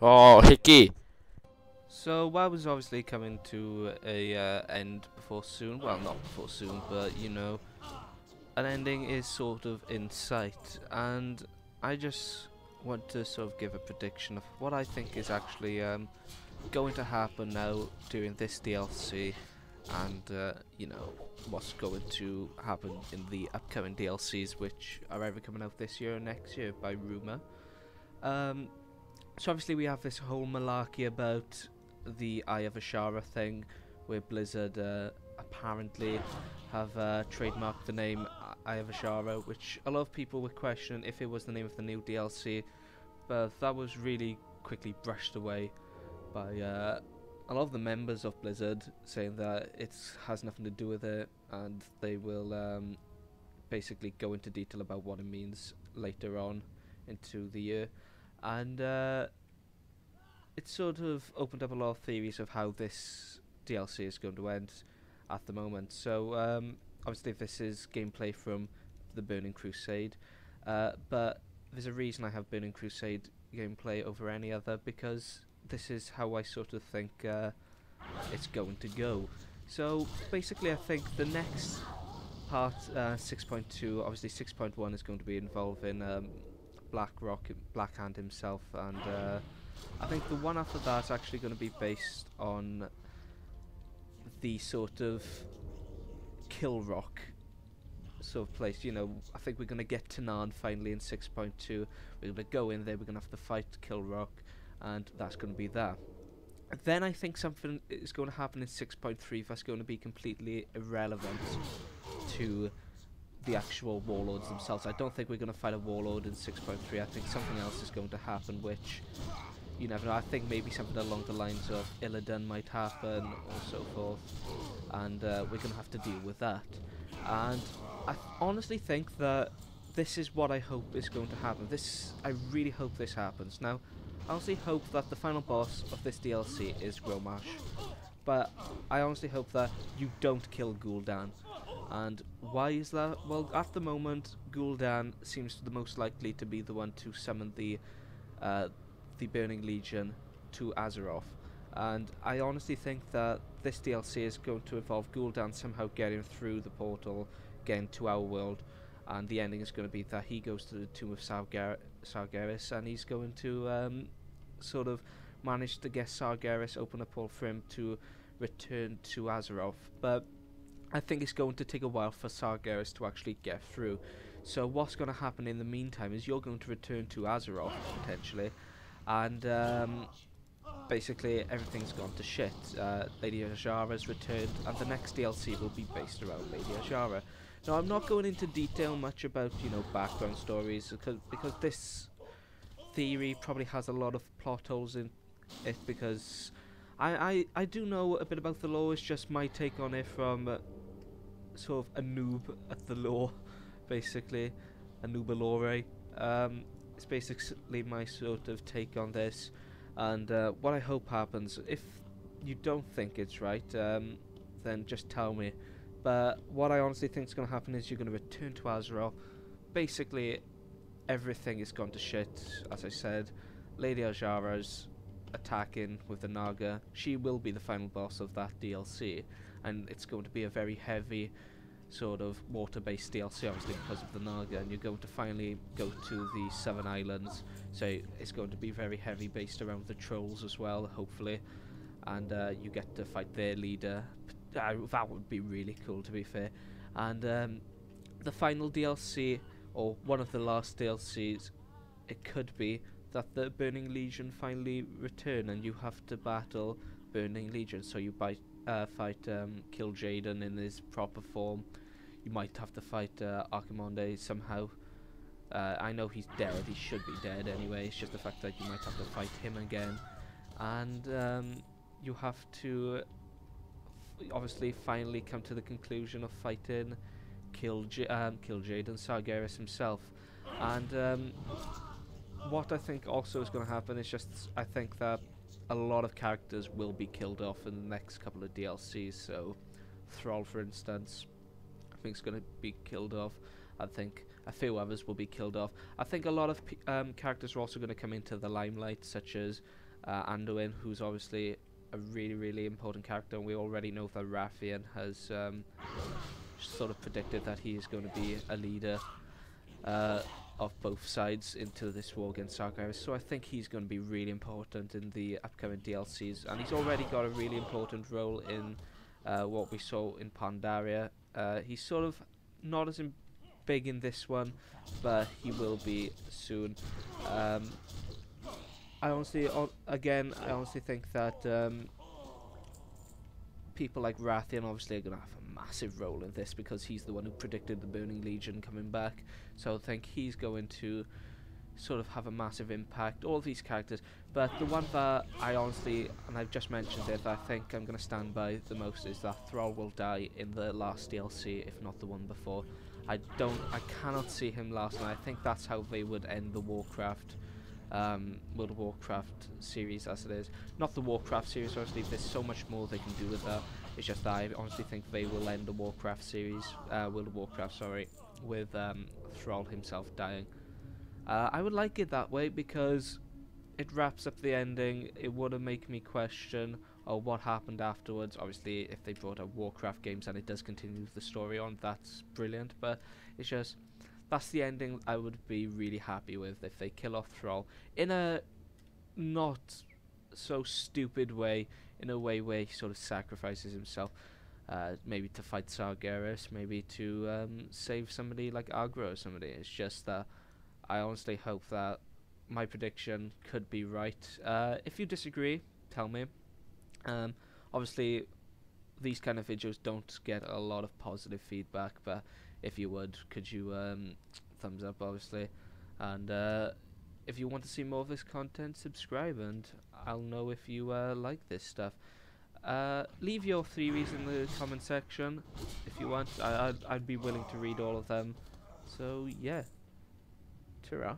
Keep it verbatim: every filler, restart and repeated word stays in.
Oh, Hickey! So, WoW is obviously coming to a uh, end before soon. Well, not before soon, but you know, an ending is sort of in sight. And I just want to sort of give a prediction of what I think is actually um, going to happen now during this D L C, and uh, you know, what's going to happen in the upcoming D L Cs, which are either coming out this year or next year by rumour. Um, so obviously we have this whole malarkey about the Eye of Azshara thing, where Blizzard uh, apparently have uh, trademarked the name Eye of Azshara, which a lot of people were questioning if it was the name of the new D L C, but that was really quickly brushed away by uh, a lot of the members of Blizzard, saying that it has nothing to do with it, and they will um, basically go into detail about what it means later on into the year. And uh, it sort of opened up a lot of theories of how this D L C is going to end at the moment. So um, obviously this is gameplay from the Burning Crusade, uh, but there's a reason I have Burning Crusade gameplay over any other, because this is how I sort of think uh, it's going to go. So basically I think the next part, uh, six point two, obviously six point one is going to be involving um, Blackrock, Blackhand himself, and uh, I think the one after that is actually going to be based on the sort of Kilrock sort of place. You know, I think we're going to get Tanaan finally in six point two, we're going to go in there, we're going to have to fight Kilrock, and that's going to be that. Then I think something is going to happen in six point three that's going to be completely irrelevant to the actual warlords themselves. I don't think we're going to fight a warlord in six point three. I think something else is going to happen, which you never know. I think maybe something along the lines of Illidan might happen or so forth, and uh, we're going to have to deal with that. And I th honestly think that this is what I hope is going to happen. This, I really hope this happens. Now, I honestly hope that the final boss of this D L C is Gromash, but I honestly hope that you don't kill Gul'dan. And why is that? Well, at the moment, Gul'dan seems the most likely to be the one to summon the uh, the Burning Legion to Azeroth, and I honestly think that this D L C is going to involve Gul'dan somehow getting through the portal, getting to our world, and the ending is going to be that he goes to the tomb of Sarger Sargeras, and he's going to um, sort of managed to get Sargeras open a portal for him to return to Azeroth. But I think it's going to take a while for Sargeras to actually get through. So what's going to happen in the meantime is you're going to return to Azeroth potentially, and um, basically everything's gone to shit. Uh, Lady Azshara's returned, and the next D L C will be based around Lady Azshara. Now, I'm not going into detail much about, you know, background stories, because because this theory probably has a lot of plot holes in it, because I, I, I do know a bit about the lore. It's just my take on it from uh, sort of a noob at the lore, basically, a noobalore. Um, it's basically my sort of take on this, and uh, what I hope happens. If you don't think it's right, um, then just tell me. But what I honestly think is going to happen is you're going to return to Azeroth. Basically, everything is gone to shit, as I said. Lady Azshara's attacking with the Naga. She will be the final boss of that D L C, and it's going to be a very heavy sort of water-based D L C, obviously, because of the Naga, and you're going to finally go to the Seven Islands, so it's going to be very heavy based around the trolls as well, hopefully, and uh, you get to fight their leader. Uh, that would be really cool, to be fair. And um, the final D L C, or one of the last D L Cs, it could be that the Burning Legion finally return, and you have to battle Burning Legion. So you bite, uh, fight um, Kil'jaeden in his proper form. You might have to fight uh, Archimonde somehow. Uh, I know he's dead, he should be dead anyway, it's just the fact that you might have to fight him again. And um, you have to obviously finally come to the conclusion of fighting Kil'jaeden, um, Kil'jaeden Sargeras himself. And um, what I think also is going to happen is just, I think that a lot of characters will be killed off in the next couple of D L Cs. So Thrall, for instance, I think is going to be killed off. I think a few others will be killed off. I think a lot of p um, characters are also going to come into the limelight, such as uh, Anduin, who's obviously a really, really important character, and we already know that Wrathion has um, sort of predicted that he is going to be a leader uh, of both sides into this war against Sargeras, so I think he's going to be really important in the upcoming D L Cs, and he's already got a really important role in uh, what we saw in Pandaria. Uh, he's sort of not as in big in this one, but he will be soon. Um, I honestly, again, I honestly think that um, people like Wrathion obviously are going to have a massive role in this, because he's the one who predicted the Burning Legion coming back. So I think he's going to sort of have a massive impact, all these characters. But the one that I honestly, and I've just mentioned it, I think I'm going to stand by the most, is that Thrall will die in the last D L C, if not the one before. I don't, I cannot see him last, and I think that's how they would end the Warcraft Um, World of Warcraft series as it is. Not the Warcraft series, obviously, there's so much more they can do with that. It's just that I honestly think they will end the Warcraft series, uh, World of Warcraft, sorry, with um, Thrall himself dying. Uh, I would like it that way, because it wraps up the ending. It wouldn't make me question oh, what happened afterwards. Obviously, if they brought up Warcraft games and it does continue the story on, that's brilliant, but it's just, that's the ending I would be really happy with, if they kill off Thrall in a not so stupid way, in a way where he sort of sacrifices himself, uh, maybe to fight Sargeras, maybe to um, save somebody like Aggra or somebody. It's just that I honestly hope that my prediction could be right. Uh, if you disagree, tell me. Um, obviously, these kind of videos don't get a lot of positive feedback, but if you would, could you um, thumbs up, obviously, and uh, if you want to see more of this content, subscribe, and I'll know if you uh, like this stuff. Uh, leave your theories in the comment section if you want. I I'd, I'd be willing to read all of them. So yeah, ta-ra.